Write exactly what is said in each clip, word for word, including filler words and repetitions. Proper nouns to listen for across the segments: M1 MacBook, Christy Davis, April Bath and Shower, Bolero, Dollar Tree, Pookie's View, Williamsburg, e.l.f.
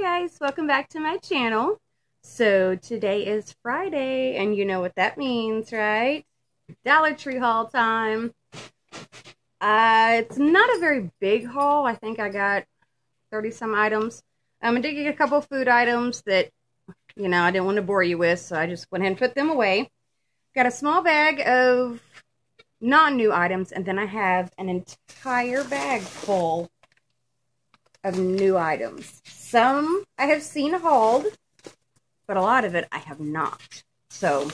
Hey guys, welcome back to my channel. So today is Friday and you know what that means, right? Dollar Tree haul time. Uh, it's not a very big haul. I think I got thirty some items. Um, I did get a couple food items that, you know, I didn't want to bore you with, so I just went ahead and put them away. Got a small bag of non-new items, and then I have an entire bag full of new items. Some I have seen hauled, but a lot of it I have not. So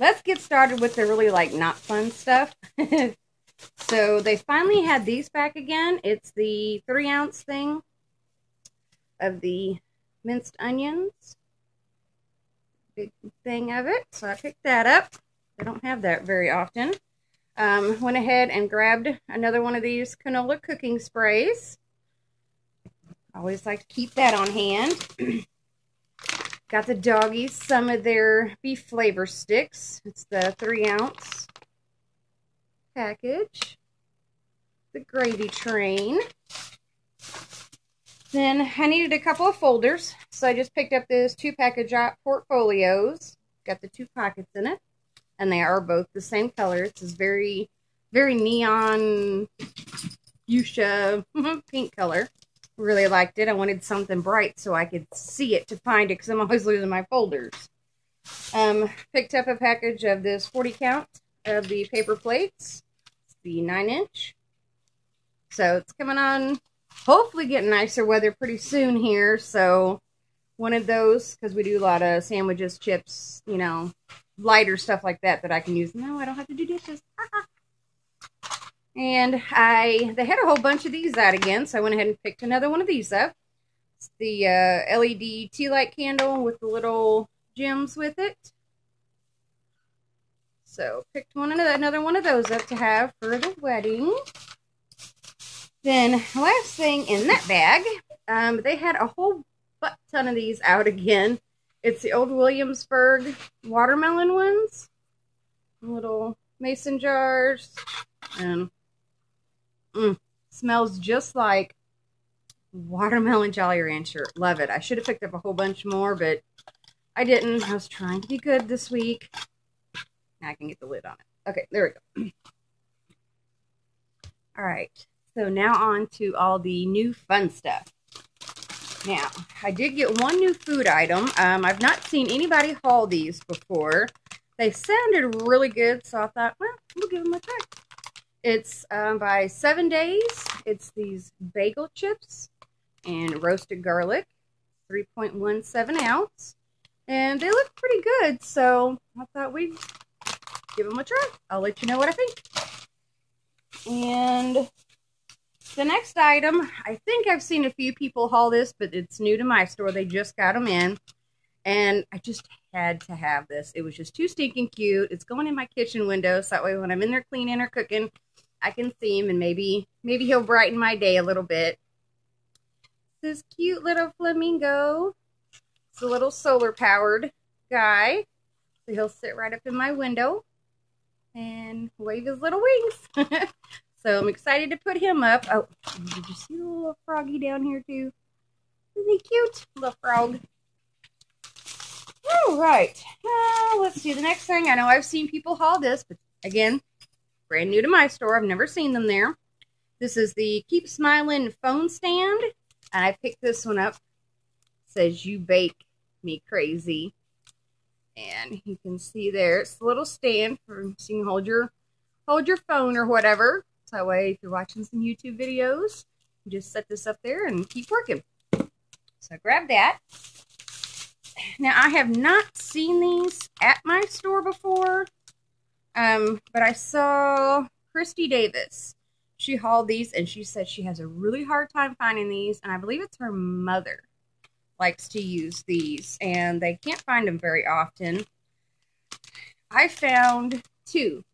let's get started with the really like not fun stuff. So they finally had these back again. It's the three ounce thing of the minced onions. Big thing of it. So I picked that up. I don't have that very often. Um, went ahead and grabbed another one of these canola cooking sprays. Always like to keep that on hand. Got the doggies some of their beef flavor sticks. It's the three ounce package. The gravy train. Then I needed a couple of folders, so I just picked up this two package portfolios. Got the two pockets in it, and they are both the same color. It's this very, very neon fuchsia pink color. Really liked it. I wanted something bright so I could see it to find it because I'm always losing my folders. Um, picked up a package of this forty count of the paper plates. It's the nine inch. So it's coming on, hopefully getting nicer weather pretty soon here. So wanted those because we do a lot of sandwiches, chips, you know, lighter stuff like that that I can use. No, I don't have to do dishes. And I, they had a whole bunch of these out again, so I went ahead and picked another one of these up. It's the uh, L E D tea light candle with the little gems with it. So picked one another, another one of those up to have for the wedding. Then last thing in that bag, um, they had a whole butt ton of these out again. It's the old Williamsburg watermelon ones. Little mason jars. And Mm, smells just like watermelon Jolly Rancher. Love it. I should have picked up a whole bunch more, but I didn't. I was trying to be good this week. Now I can get the lid on it. Okay, there we go. All right, so now on to all the new fun stuff. Now, I did get one new food item. Um, I've not seen anybody haul these before. They sounded really good, so I thought, well, we'll give them a try. It's um, by Seven Days. It's these bagel chips and roasted garlic, three point one seven ounce. And they look pretty good, so I thought we'd give them a try. I'll let you know what I think. And the next item, I think I've seen a few people haul this, but it's new to my store. They just got them in. And I just had to have this. It was just too stinking cute. It's going in my kitchen window, so that way when I'm in there cleaning or cooking, I can see him, and maybe maybe he'll brighten my day a little bit. This cute little flamingo. It's a little solar-powered guy. So he'll sit right up in my window and wave his little wings. So I'm excited to put him up. Oh, did you see the little froggy down here, too? Isn't he cute? Little frog. All right. Uh, let's see. The next thing. I know I've seen people haul this, but again, brand new to my store. I've never seen them there. This is the Keep Smiling phone stand. And I picked this one up. It says, "You bake me crazy." And you can see there, it's the little stand for so you can hold your, hold your phone or whatever. So that way, if you're watching some YouTube videos, you just set this up there and keep working. So grab that. Now, I have not seen these at my store before, um, but I saw Christy Davis. She hauled these, and she said she has a really hard time finding these, and I believe it's her mother likes to use these, and they can't find them very often. I found two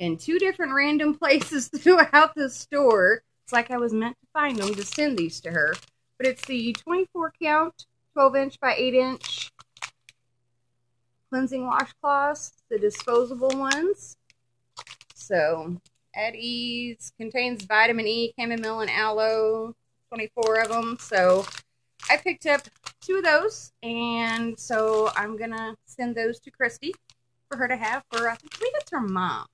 in two different random places throughout the store. It's like I was meant to find them to send these to her, but it's the twenty-four count. twelve inch by eight inch cleansing washcloths, the disposable ones. So, At Ease, contains vitamin E, chamomile, and aloe, twenty-four of them. So, I picked up two of those, and so I'm gonna send those to Christy for her to have for, I think, I think it's her mom,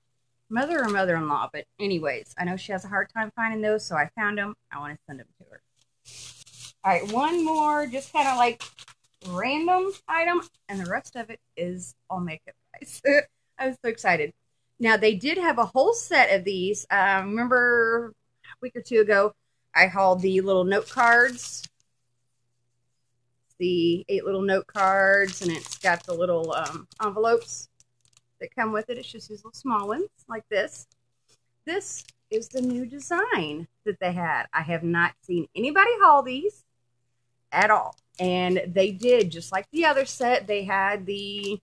mother or mother-in-law, but anyways, I know she has a hard time finding those, so I found them. I want to send them to her. All right, one more just kind of like random item, and the rest of it is all makeup, guys. I was so excited. Now, they did have a whole set of these. Uh, remember a week or two ago, I hauled the little note cards, the eight little note cards, and it's got the little um, envelopes that come with it. It's just these little small ones like this. This is the new design that they had. I have not seen anybody haul these at all. And they did, just like the other set, they had the,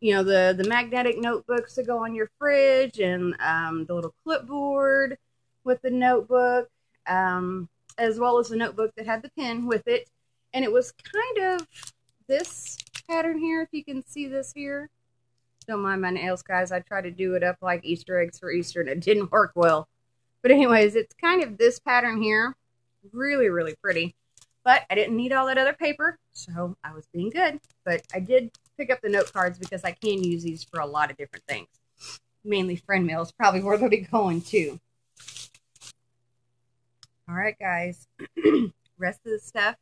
you know, the, the magnetic notebooks that go on your fridge, and um, the little clipboard with the notebook, um, as well as the notebook that had the pen with it. And it was kind of this pattern here, if you can see this here. Don't mind my nails, guys. I tried to do it up like Easter eggs for Easter, and it didn't work well. But anyways, it's kind of this pattern here. Really, really pretty. But I didn't need all that other paper, so I was being good. But I did pick up the note cards because I can use these for a lot of different things. Mainly friend mail is probably where they'll be going to. All right, guys. Rest of the stuff,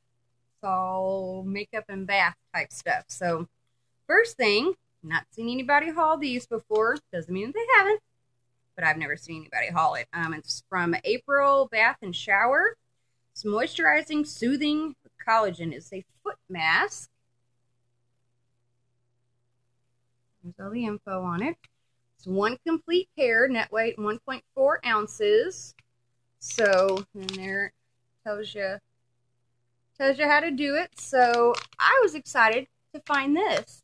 it's all makeup and bath type stuff. So first thing, not seen anybody haul these before. Doesn't mean they haven't, but I've never seen anybody haul it. Um, it's from April Bath and Shower. It's moisturizing, soothing, with collagen. It's a foot mask. There's all the info on it. It's one complete pair, net weight one point four ounces. So, and there it tells you, tells you how to do it. So, I was excited to find this.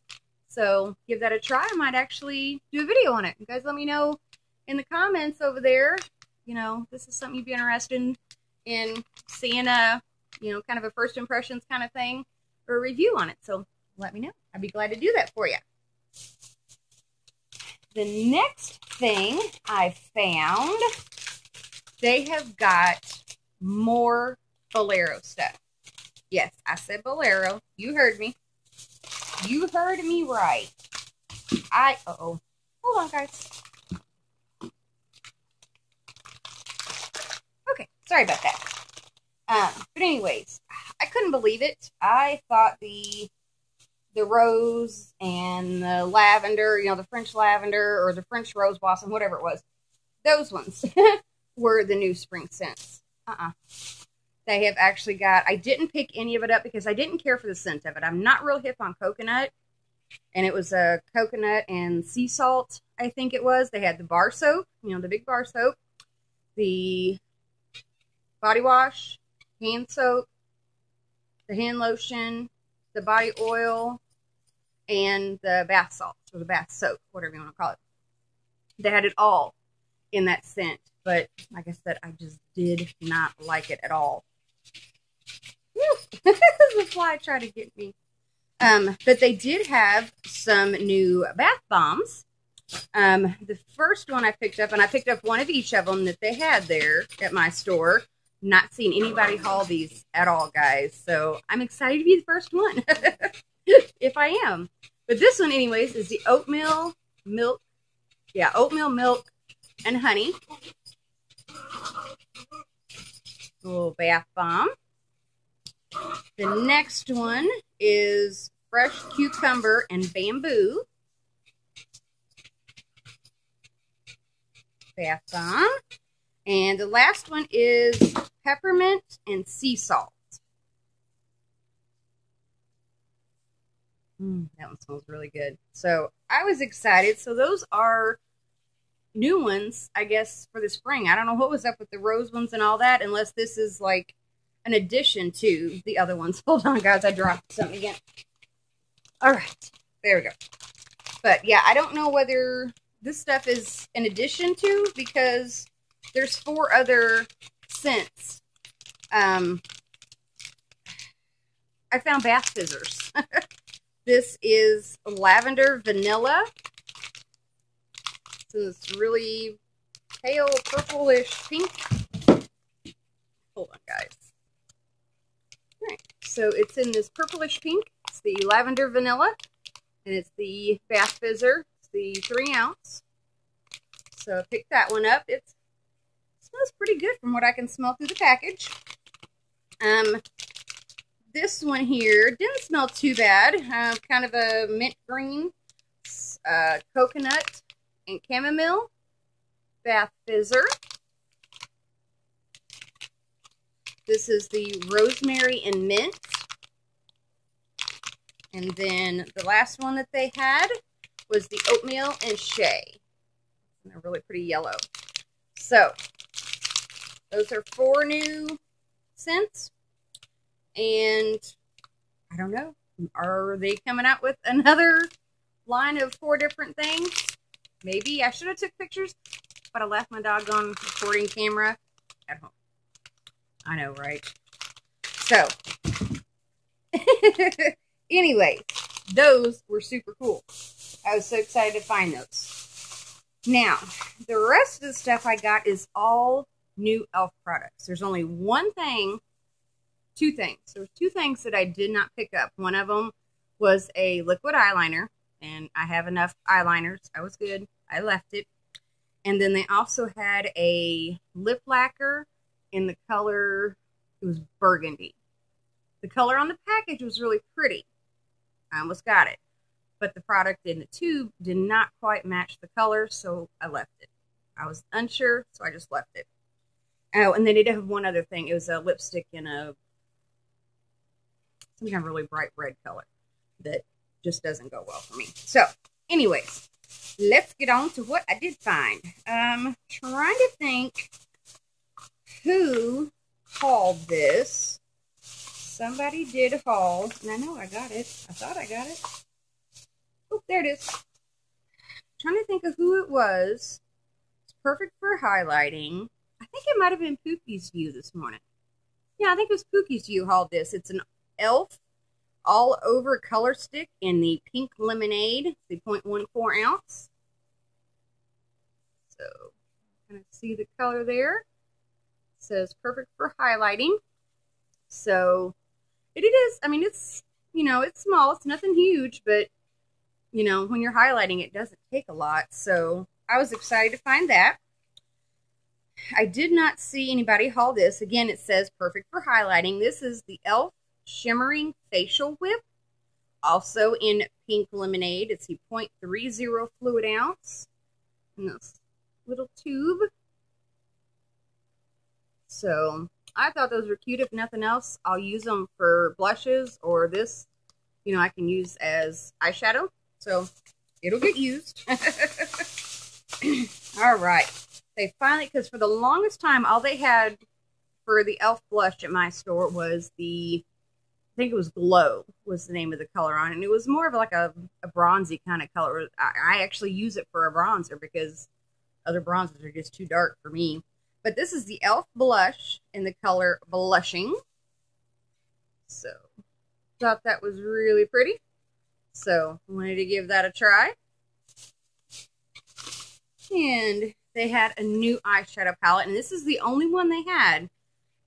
So, give that a try. I might actually do a video on it. You guys let me know in the comments over there. You know, this is something you'd be interested in. in seeing a, you know, kind of a first impressions kind of thing, or a review on it. So let me know. I'd be glad to do that for you. The next thing I found, they have got more Bolero stuff. Yes, I said Bolero. You heard me. You heard me right. I, uh-oh. Hold on, guys. Sorry about that. Um, but anyways, I couldn't believe it. I thought the the rose and the lavender, you know, the French lavender or the French rose blossom, whatever it was, those ones were the new spring scents. Uh-uh. They have actually got, I didn't pick any of it up because I didn't care for the scent of it. I'm not real hip on coconut. And it was a coconut and sea salt, I think it was. They had the bar soap, you know, the big bar soap. The body wash, hand soap, the hand lotion, the body oil, and the bath salt, or the bath soap, whatever you want to call it. They had it all in that scent, but like I said, I just did not like it at all. The fly tried to get me. Um, but they did have some new bath bombs. Um, the first one I picked up, and I picked up one of each of them that they had there at my store. Not seen anybody haul these at all, guys. So I'm excited to be the first one, if I am. But this one, anyways, is the oatmeal milk. Yeah, oatmeal milk and honey. A little bath bomb. The next one is fresh cucumber and bamboo. Bath bomb. And the last one is peppermint and sea salt. Mm, that one smells really good. So I was excited. So those are new ones, I guess, for the spring. I don't know what was up with the rose ones and all that, unless this is like an addition to the other ones. Hold on, guys. I dropped something again. All right. There we go. But yeah, I don't know whether this stuff is in addition to, because there's four other scents. Um, I found bath scissors. This is lavender vanilla. So it's really pale purplish pink. Hold on, guys. All right. So it's in this purplish pink. It's the lavender vanilla, and it's the bath fizzer. It's the three ounce. So I picked that one up. It's, it smells pretty good from what I can smell through the package. Um, this one here didn't smell too bad. Uh, kind of a mint green, uh, coconut, and chamomile bath fizzer. This is the rosemary and mint. And then the last one that they had was the oatmeal and shea. And they're really pretty yellow. So those are four new scents. And I don't know, are they coming out with another line of four different things? Maybe. I should have took pictures, but I left my doggone recording camera at home. I know, right? So, anyway, those were super cool. I was so excited to find those. Now, the rest of the stuff I got is all new e l f products. There's only one thing, two things. There were two things that I did not pick up. One of them was a liquid eyeliner, and I have enough eyeliners. I was good. I left it. And then they also had a lip lacquer in the color, it was burgundy. The color on the package was really pretty. I almost got it. But the product in the tube did not quite match the color, so I left it. I was unsure, so I just left it. Oh, and they did have one other thing. It was a lipstick in a, some kind of really bright red color that just doesn't go well for me. So, anyways, let's get on to what I did find. Um, trying to think who hauled this. Somebody did haul, and I know I got it. I thought I got it. Oh, there it is. I'm trying to think of who it was. It's perfect for highlighting. I think it might have been Pookie's View this morning. Yeah, I think it was Pookie's View hauled this. It's an e l f all over color stick in the pink lemonade, the point one four ounce. So, kind of see the color there. Says perfect for highlighting. So it is, I mean, it's, you know, it's small, it's nothing huge, but you know, when you're highlighting, it doesn't take a lot. So I was excited to find that. I did not see anybody haul this. Again, it says perfect for highlighting. This is the e l f Shimmering Facial Whip, also in pink lemonade. It's the point three zero fluid ounce in this little tube. So I thought those were cute. If nothing else, I'll use them for blushes, or this, you know, I can use as eyeshadow. So it'll get used. All right. They finally, because for the longest time, all they had for the e l f blush at my store was the, I think it was Glow was the name of the color on it. And it was more of like a, a bronzy kind of color. I, I actually use it for a bronzer because other bronzers are just too dark for me. But this is the e l f blush in the color Blushing. So, thought that was really pretty. So, wanted to give that a try. And they had a new eyeshadow palette. And this is the only one they had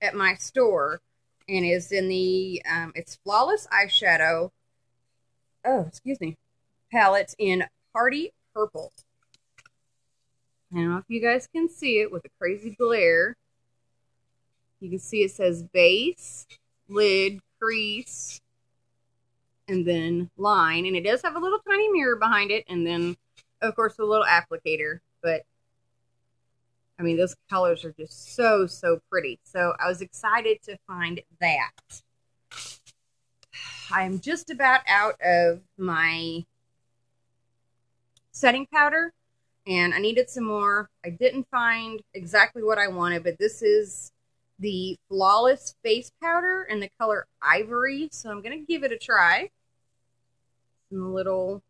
at my store. And it's in the, um, it's Flawless Eyeshadow. Oh, excuse me. Palette in Party Purple. I don't know if you guys can see it with a crazy glare. You can see it says base, lid, crease, and then line. And it does have a little tiny mirror behind it. And then, of course, a little applicator. But, I mean, those colors are just so, so pretty. So I was excited to find that. I'm just about out of my setting powder. And I needed some more. I didn't find exactly what I wanted, but this is the Flawless Face Powder in the color Ivory. So I'm going to give it a try. In the little,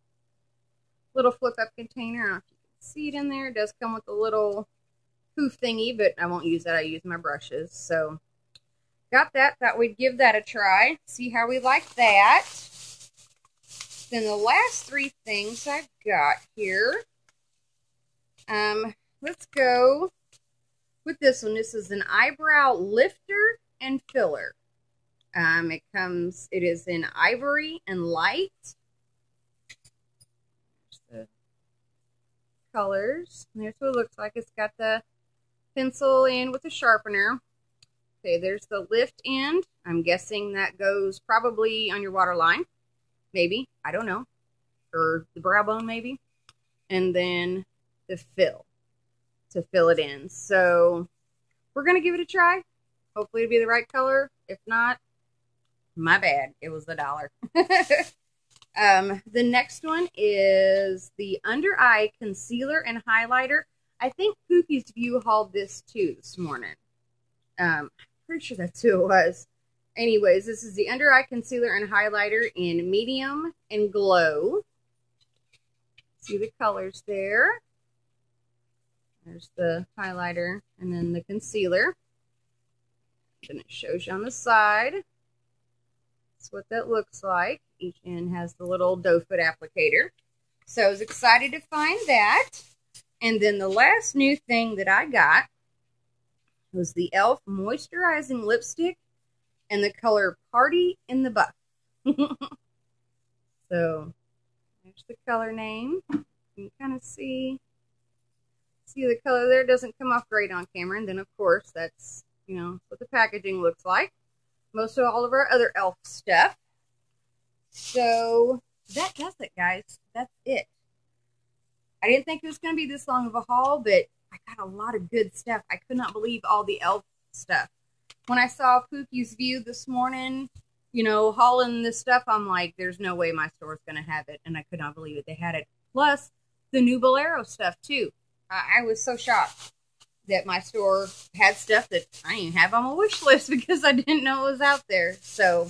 little flip-up container. I don't know if you can see it in there. It does come with a little poof thingy, but I won't use that. I use my brushes. So got that. Thought we'd give that a try. See how we like that. Then the last three things I've got here. Um, let's go with this one. This is an eyebrow lifter and filler. Um, it comes, it is in ivory and light. The colors. And there's what it looks like. It's got the pencil in with a sharpener. Okay, there's the lift end. I'm guessing that goes probably on your waterline. Maybe. I don't know. Or the brow bone, maybe. And then the fill. To fill it in. So we're going to give it a try. Hopefully it'll be the right color. If not, my bad. It was the dollar. um, the next one is the under eye concealer and highlighter. I think Pookie's View hauled this too this morning. Um, I'm pretty sure that's who it was. Anyways, this is the under eye concealer and highlighter in medium and glow. See the colors there. There's the highlighter and then the concealer. And it shows you on the side. That's what that looks like. Each end has the little doe foot applicator. So I was excited to find that. And then the last new thing that I got was the e l f moisturizing lipstick and the color Party in the Buff. So there's the color name. You can kind of see. See the color there, doesn't come off great on camera. And then of course that's, you know, what the packaging looks like. Most of all of our other e l f stuff. So that does it, guys. That's it. I didn't think it was going to be this long of a haul, but I got a lot of good stuff. I could not believe all the e l f stuff. When I saw Pookie's View this morning, you know, hauling this stuff, I'm like, there's no way my store's going to have it. And I could not believe it. They had it. Plus the new Bolero stuff too. I was so shocked that my store had stuff that I didn't have on my wish list because I didn't know it was out there. So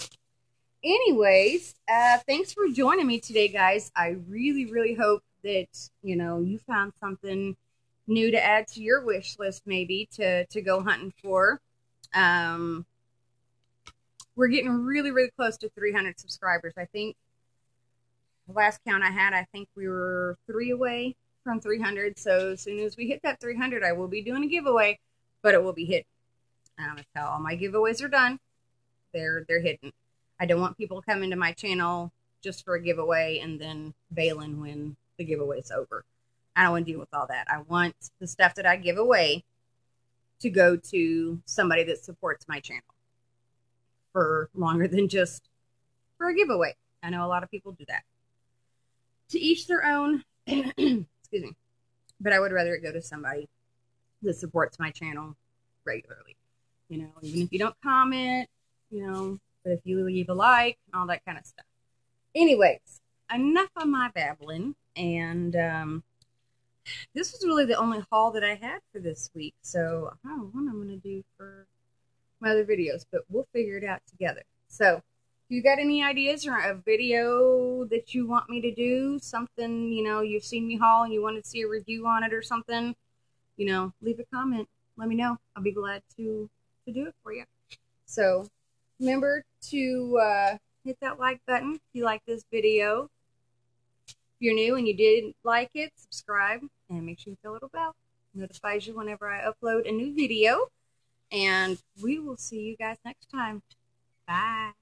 anyways, uh, thanks for joining me today, guys. I really, really hope that, you know, you found something new to add to your wish list, maybe to, to go hunting for. Um, we're getting really, really close to three hundred subscribers. I think the last count I had, I think we were three away from three hundred, so as soon as we hit that three hundred, I will be doing a giveaway, but it will be hidden. Um, that's how all my giveaways are done. They're they're hidden. I don't want people coming to my channel just for a giveaway and then bailing when the giveaway's over. I don't want to deal with all that. I want the stuff that I give away to go to somebody that supports my channel for longer than just for a giveaway. I know a lot of people do that. To each their own. Excuse me, but I would rather it go to somebody that supports my channel regularly, you know, even if you don't comment, you know, but if you leave a like and all that kind of stuff. Anyways, enough of my babbling, and um, this was really the only haul that I had for this week, so I don't know what I'm going to do for my other videos, but we'll figure it out together. So you got any ideas or a video that you want me to do, something, you know, you've seen me haul and you want to see a review on it or something, you know, leave a comment, let me know. I'll be glad to to do it for you. So remember to uh hit that like button if you like this video. If you're new and you did like it, subscribe and make sure you hit the little bell. It notifies you whenever I upload a new video, and we will see you guys next time. Bye.